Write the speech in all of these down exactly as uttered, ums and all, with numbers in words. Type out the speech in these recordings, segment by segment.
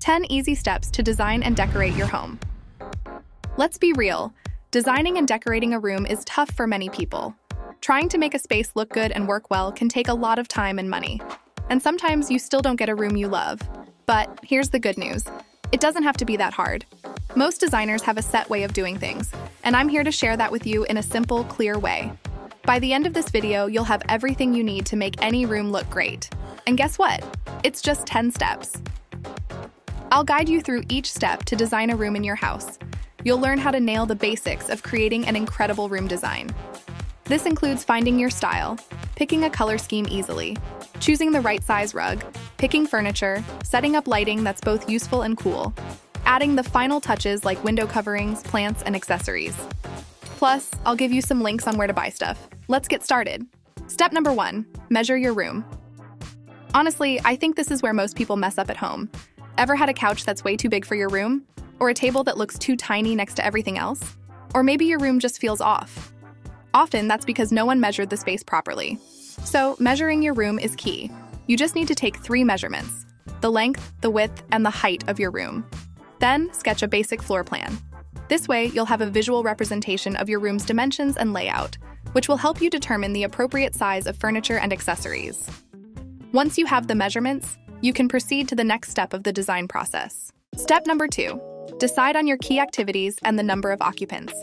ten easy steps to design and decorate your home. Let's be real, designing and decorating a room is tough for many people. Trying to make a space look good and work well can take a lot of time and money. And sometimes you still don't get a room you love. But here's the good news. It doesn't have to be that hard. Most designers have a set way of doing things, and I'm here to share that with you in a simple, clear way. By the end of this video, you'll have everything you need to make any room look great. And guess what? It's just ten steps. I'll guide you through each step to design a room in your house. You'll learn how to nail the basics of creating an incredible room design. This includes finding your style, picking a color scheme easily, choosing the right size rug, picking furniture, setting up lighting that's both useful and cool, adding the final touches like window coverings, plants, and accessories. Plus, I'll give you some links on where to buy stuff. Let's get started. Step number one, measure your room. Honestly, I think this is where most people mess up at home. Ever had a couch that's way too big for your room? Or a table that looks too tiny next to everything else? Or maybe your room just feels off. Often, that's because no one measured the space properly. So, measuring your room is key. You just need to take three measurements: the length, the width, and the height of your room. Then, sketch a basic floor plan. This way, you'll have a visual representation of your room's dimensions and layout, which will help you determine the appropriate size of furniture and accessories. Once you have the measurements, you can proceed to the next step of the design process. Step number two, decide on your key activities and the number of occupants.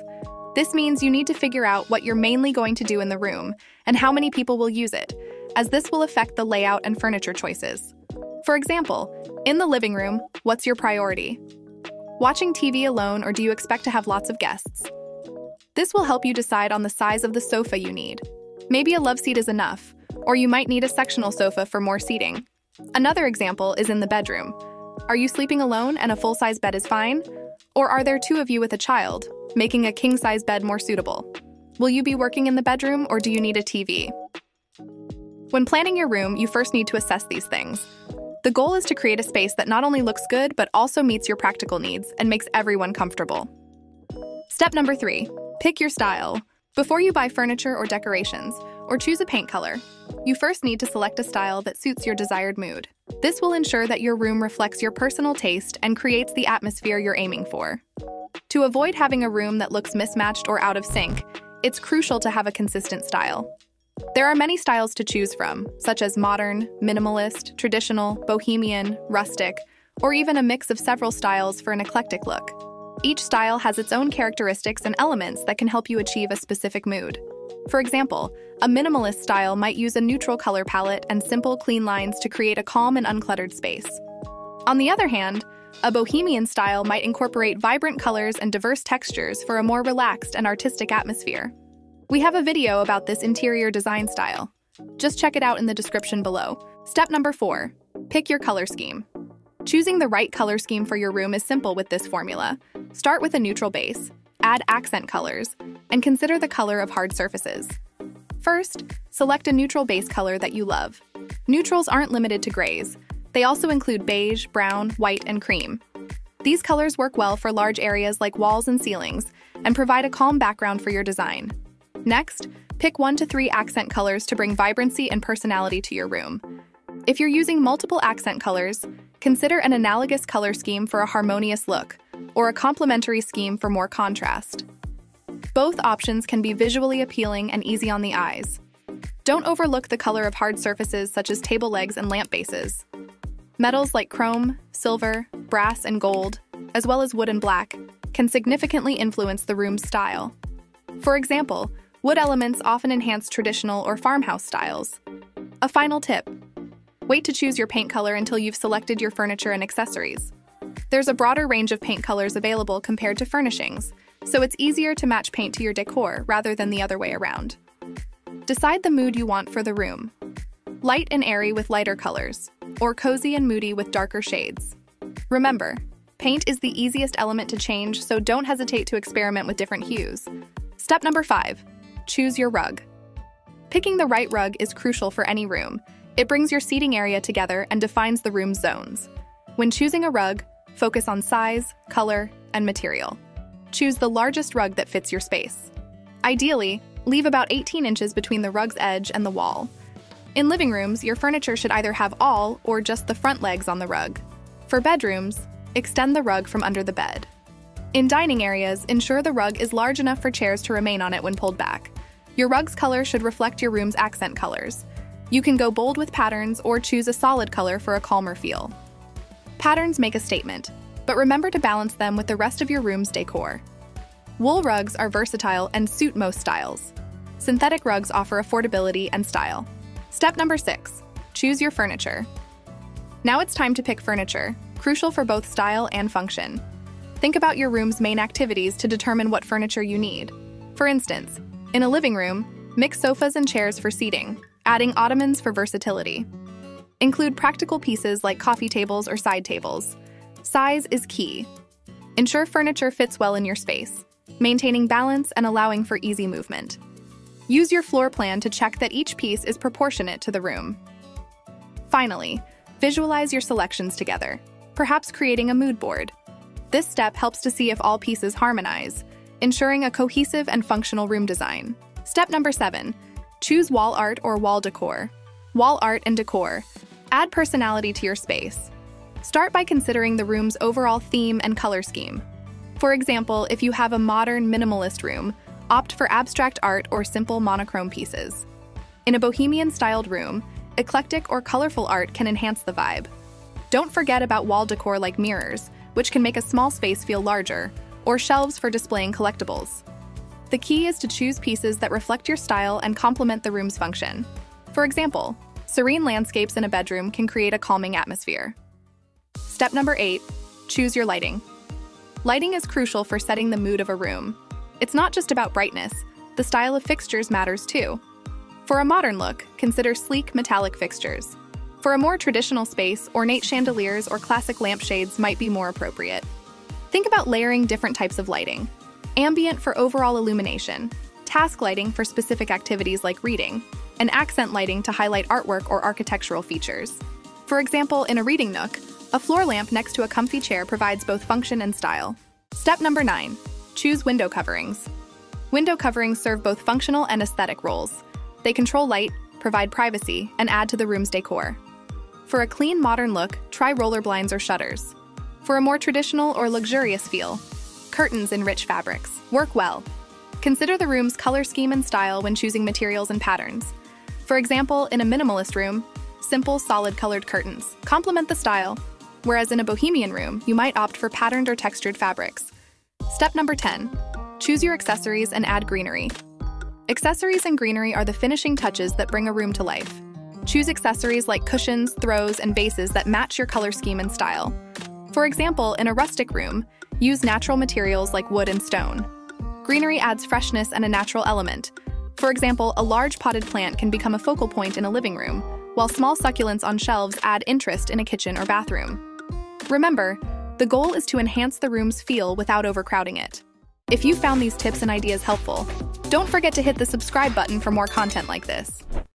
This means you need to figure out what you're mainly going to do in the room and how many people will use it, as this will affect the layout and furniture choices. For example, in the living room, what's your priority? Watching T V alone, or do you expect to have lots of guests? This will help you decide on the size of the sofa you need. Maybe a love seat is enough, or you might need a sectional sofa for more seating. Another example is in the bedroom. Are you sleeping alone and a full-size bed is fine? Or are there two of you with a child, making a king-size bed more suitable? Will you be working in the bedroom, or do you need a T V? When planning your room, you first need to assess these things. The goal is to create a space that not only looks good, but also meets your practical needs and makes everyone comfortable. Step number three, pick your style. Before you buy furniture or decorations, or choose a paint color, you first need to select a style that suits your desired mood. This will ensure that your room reflects your personal taste and creates the atmosphere you're aiming for. To avoid having a room that looks mismatched or out of sync, it's crucial to have a consistent style. There are many styles to choose from, such as modern, minimalist, traditional, bohemian, rustic, or even a mix of several styles for an eclectic look. Each style has its own characteristics and elements that can help you achieve a specific mood. For example, a minimalist style might use a neutral color palette and simple, clean lines to create a calm and uncluttered space. On the other hand, a bohemian style might incorporate vibrant colors and diverse textures for a more relaxed and artistic atmosphere. We have a video about this interior design style. Just check it out in the description below. Step number four, pick your color scheme. Choosing the right color scheme for your room is simple with this formula. Start with a neutral base, add accent colors, and consider the color of hard surfaces. First, select a neutral base color that you love. Neutrals aren't limited to grays. They also include beige, brown, white, and cream. These colors work well for large areas like walls and ceilings and provide a calm background for your design. Next, pick one to three accent colors to bring vibrancy and personality to your room. If you're using multiple accent colors, consider an analogous color scheme for a harmonious look, or a complementary scheme for more contrast. Both options can be visually appealing and easy on the eyes. Don't overlook the color of hard surfaces such as table legs and lamp bases. Metals like chrome, silver, brass, and gold, as well as wood and black, can significantly influence the room's style. For example, wood elements often enhance traditional or farmhouse styles. A final tip: wait to choose your paint color until you've selected your furniture and accessories. There's a broader range of paint colors available compared to furnishings, so it's easier to match paint to your decor rather than the other way around. Decide the mood you want for the room. Light and airy with lighter colors, or cozy and moody with darker shades. Remember, paint is the easiest element to change, so don't hesitate to experiment with different hues. Step number five, choose your rug. Picking the right rug is crucial for any room. It brings your seating area together and defines the room's zones. When choosing a rug, focus on size, color, and material. Choose the largest rug that fits your space. Ideally, leave about eighteen inches between the rug's edge and the wall. In living rooms, your furniture should either have all or just the front legs on the rug. For bedrooms, extend the rug from under the bed. In dining areas, ensure the rug is large enough for chairs to remain on it when pulled back. Your rug's color should reflect your room's accent colors. You can go bold with patterns or choose a solid color for a calmer feel. Patterns make a statement, but remember to balance them with the rest of your room's decor. Wool rugs are versatile and suit most styles. Synthetic rugs offer affordability and style. Step number six, choose your furniture. Now it's time to pick furniture, crucial for both style and function. Think about your room's main activities to determine what furniture you need. For instance, in a living room, mix sofas and chairs for seating, adding ottomans for versatility. Include practical pieces like coffee tables or side tables. Size is key. Ensure furniture fits well in your space, maintaining balance and allowing for easy movement. Use your floor plan to check that each piece is proportionate to the room. Finally, visualize your selections together, perhaps creating a mood board. This step helps to see if all pieces harmonize, ensuring a cohesive and functional room design. Step number seven, choose wall art or wall decor. Wall art and decor add personality to your space. Start by considering the room's overall theme and color scheme. For example, if you have a modern minimalist room, opt for abstract art or simple monochrome pieces. In a bohemian-styled room, eclectic or colorful art can enhance the vibe. Don't forget about wall decor like mirrors, which can make a small space feel larger, or shelves for displaying collectibles. The key is to choose pieces that reflect your style and complement the room's function. For example, serene landscapes in a bedroom can create a calming atmosphere. Step number eight, choose your lighting. Lighting is crucial for setting the mood of a room. It's not just about brightness, the style of fixtures matters too. For a modern look, consider sleek metallic fixtures. For a more traditional space, ornate chandeliers or classic lampshades might be more appropriate. Think about layering different types of lighting. Ambient for overall illumination, task lighting for specific activities like reading, and accent lighting to highlight artwork or architectural features. For example, in a reading nook, a floor lamp next to a comfy chair provides both function and style. Step number nine, choose window coverings. Window coverings serve both functional and aesthetic roles. They control light, provide privacy, and add to the room's decor. For a clean, modern look, try roller blinds or shutters. For a more traditional or luxurious feel, curtains in rich fabrics work well. Consider the room's color scheme and style when choosing materials and patterns. For example, in a minimalist room, simple, solid-colored curtains complement the style, whereas in a bohemian room, you might opt for patterned or textured fabrics. Step number ten, choose your accessories and add greenery. Accessories and greenery are the finishing touches that bring a room to life. Choose accessories like cushions, throws, and vases that match your color scheme and style. For example, in a rustic room, use natural materials like wood and stone. Greenery adds freshness and a natural element. For example, a large potted plant can become a focal point in a living room, while small succulents on shelves add interest in a kitchen or bathroom. Remember, the goal is to enhance the room's feel without overcrowding it. If you found these tips and ideas helpful, don't forget to hit the subscribe button for more content like this.